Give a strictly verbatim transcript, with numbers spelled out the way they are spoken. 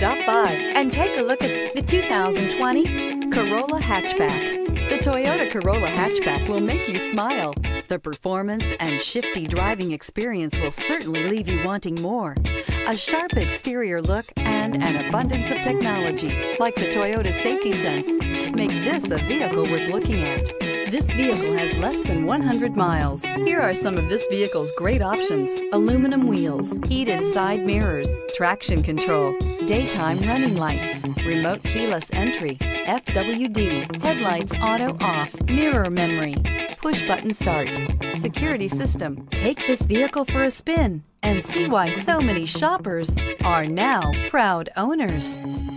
Stop by and take a look at the two thousand twenty Corolla Hatchback. The Toyota Corolla Hatchback will make you smile. The performance and shifty driving experience will certainly leave you wanting more. A sharp exterior look and an abundance of technology, like the Toyota Safety Sense, make this a vehicle worth looking at. This vehicle has less than one hundred miles. Here are some of this vehicle's great options: aluminum wheels, heated side mirrors, traction control, daytime running lights, remote keyless entry, F W D, headlights auto off, mirror memory, push button start, security system. Take this vehicle for a spin and see why so many shoppers are now proud owners.